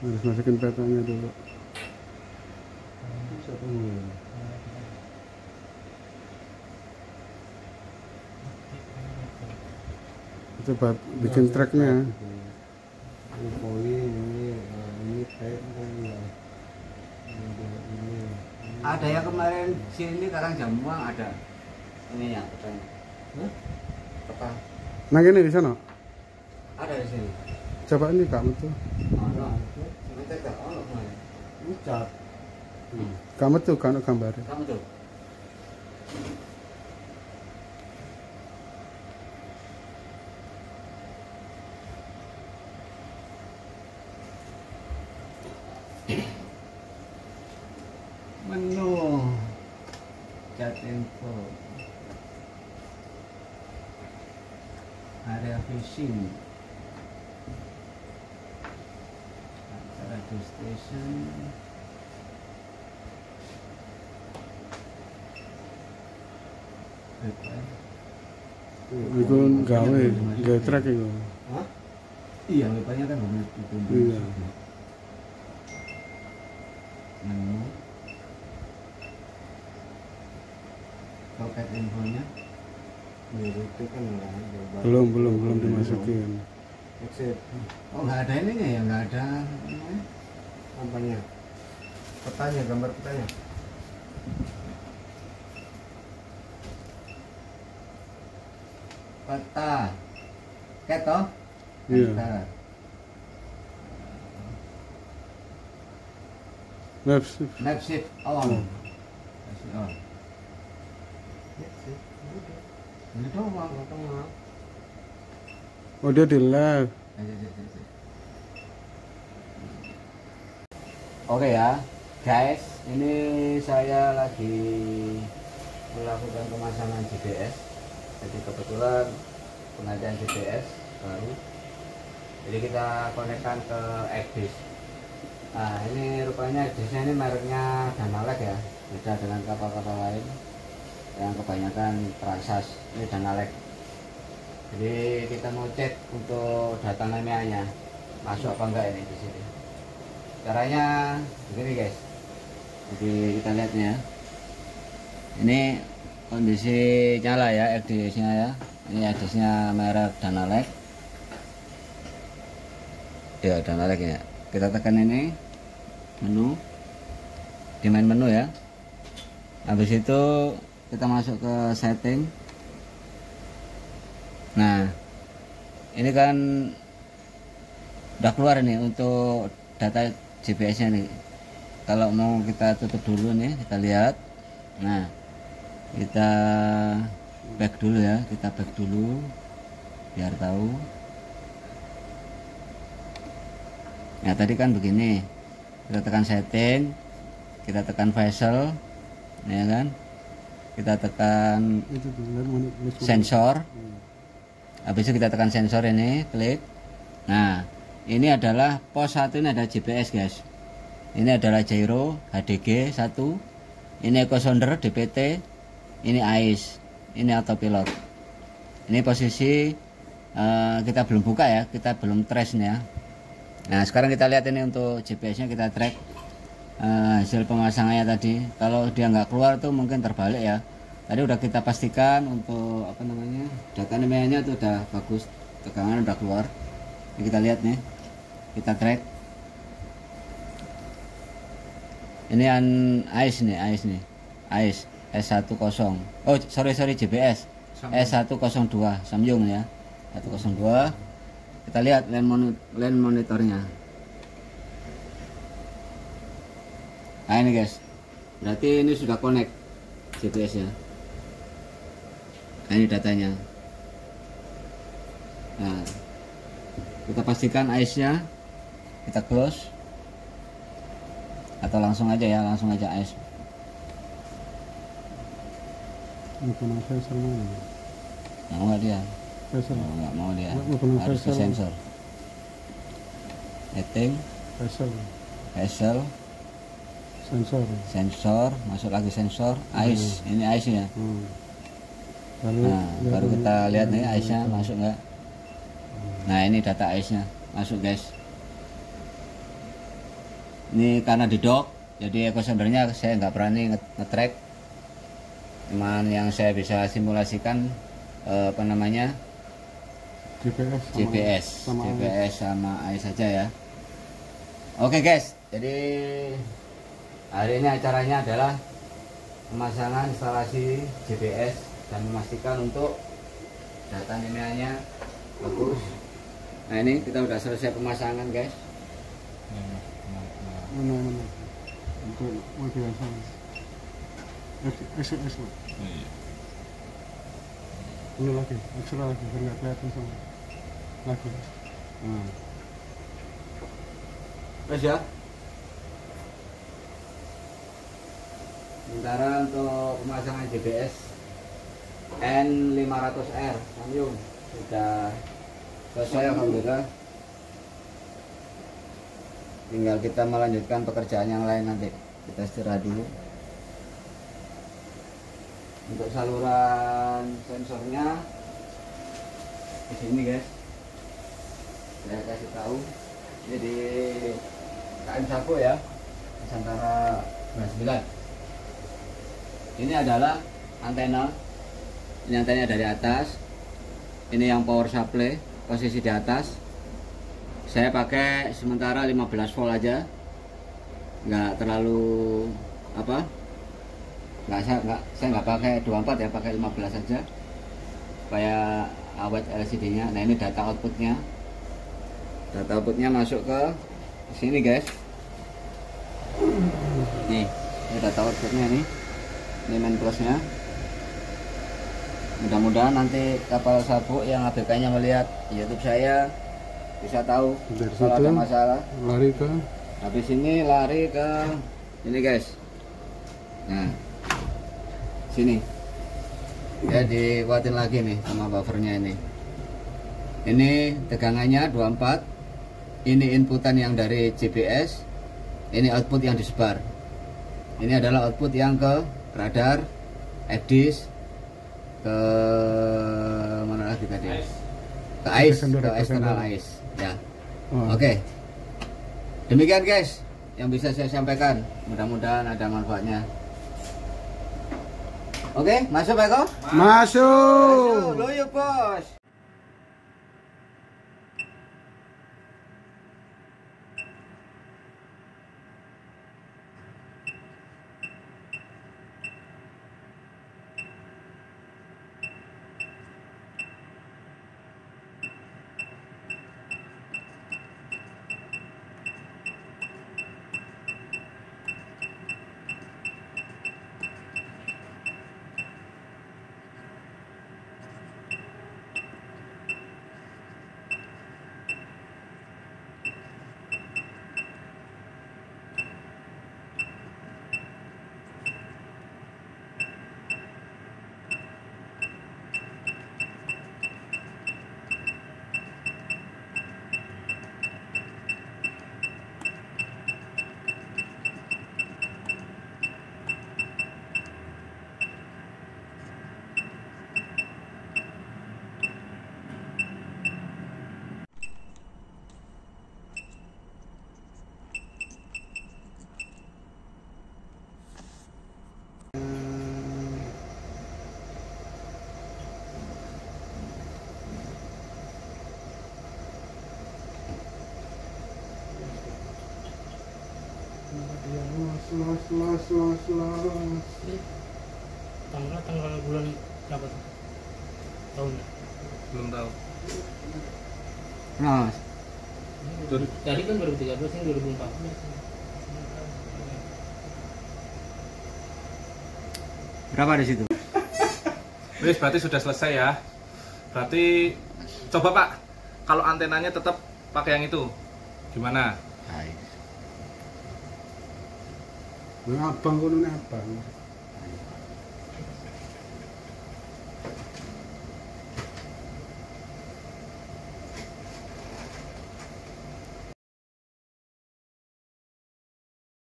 Harus masukin petanya dulu. Coba bikin tracknya. Ada ya kemarin sini Karang Jamuang ada ini ya petanya. Petang. Nah ini di sana. Ada di sini. Coba ini kamu tuh. Kamu tuh kan gambarnya. Kamu tuh. Menu chat info area fishing radio station itu gawe gawe track itu. Hah? Iya lepanya kan belum itu. Iya. Menu paket infonya itu kan belum dimasukin. Oh nggak ada ininya ya, nggak ada kampanye petanya, gambar petanya. Peta keto? Iya. Map shift on. Oh dia di live. Oke ya guys, ini saya lagi melakukan pemasangan GPS. Jadi kebetulan pengadaan GPS baru. Jadi kita konekkan ke ECDIS. Nah ini rupanya ECDISnya ini mereknya Danalec ya. Beda dengan kapal-kapal lain yang kebanyakan Transas, ini Danalec. Jadi kita mau cek untuk data NMEA-nya masuk apa enggak ini di sini. Caranya begini guys. Jadi kita lihatnya. Ini kondisi nyala ya HDG-nya ya. Ini HDG-nya merek Danalec. Ya Danalec ya. Kita tekan ini menu. Di main menu ya. Habis itu kita masuk ke setting. Nah ini kan udah keluar nih untuk data GPS nya nih. Kalau mau kita tutup dulu nih, kita lihat. Nah kita back dulu ya, kita back dulu biar tahu. Nah tadi kan begini, kita tekan setting, kita tekan visor ya kan, kita tekan sensor, habis itu kita tekan sensor ini, klik. Nah ini adalah pos 1, ini ada GPS guys, ini adalah gyro HDG 1, ini echo sounder DPT, ini AIS, ini autopilot. Ini posisi kita belum buka ya, kita belum trace nih ya. Nah sekarang kita lihat ini untuk GPS nya kita track. Hasil pemasangannya tadi, kalau dia nggak keluar tuh mungkin terbalik ya. Tadi udah kita pastikan untuk apa namanya data NMEA-nya tuh udah bagus, tegangan udah keluar. Ini kita lihat nih, kita track. Ini an AIS nih, AIS nih, AIS S10. Oh sorry GPS S102 Samyung ya 102. Kita lihat lens monitornya. Nah ini guys, berarti ini sudah connect GPS nya. Nah ini datanya. Nah kita pastikan AIS nya, kita close atau langsung aja ya, langsung aja AIS. Mau nggak dia? Nggak mau dia, harus ke sensor. Setting, Hazel. Sensor, masuk lagi sensor, AIS, ini AIS nya. Nah, baru kita lihat nih AIS nya masuk nggak. Nah ini data AIS nya, masuk guys. Ini karena di dock, jadi ekosendernya saya nggak berani ngetrack. Cuman yang saya bisa simulasikan apa namanya GPS sama AIS saja ya. Oke guys, jadi hari ini acaranya adalah pemasangan instalasi GPS dan memastikan untuk data NMEA-nya bagus. Nah ini kita udah selesai pemasangan guys. Ini lagi, ekstra lagi, nggak kelihatan sama lagi. Terus ya. Sementara untuk pemasangan GPS N500R Samyung sudah selesai alhamdulillah. Tinggal kita melanjutkan pekerjaan yang lain nanti. Kita istirahat dulu. Untuk saluran sensornya di sini guys. Saya kasih tahu. Jadi KM Shapo ya, Nusantara 9. Ini adalah antena. Ini antenanya dari atas. Ini yang power supply, posisi di atas. Saya pakai sementara 15 volt aja. Nggak terlalu apa? Saya nggak pakai 24 ya, pakai 15 saja supaya awet LCD-nya. Nah ini data outputnya, masuk ke sini guys. Nih ini data outputnya, ini main plusnya. Mudah-mudahan nanti kapal sabuk yang ABK-nya melihat YouTube saya bisa tahu kalau ada masalah. Lari ke habis ini lari ke ini guys. Nah sini ya, dikuatin lagi nih sama buffernya. Ini tegangannya 24. Ini inputan yang dari GPS, ini output yang disebar. Ini adalah output yang ke radar, HDG, ke mana lagi tadi, ke AIS, ke eksternal AIS ya. Oke. Demikian guys yang bisa saya sampaikan, mudah-mudahan ada manfaatnya. Oke, masuk Eko? Masuk. Lo yuk bos. Tanggal bulan berapa tuh? Tahun? Belum tahu. Nah, tadi kan 2013 ini 2014. Berapa di situ? Wis, berarti sudah selesai ya. Berarti coba Pak, kalau antenanya tetap pakai yang itu, gimana? Hai. Abang kono abang.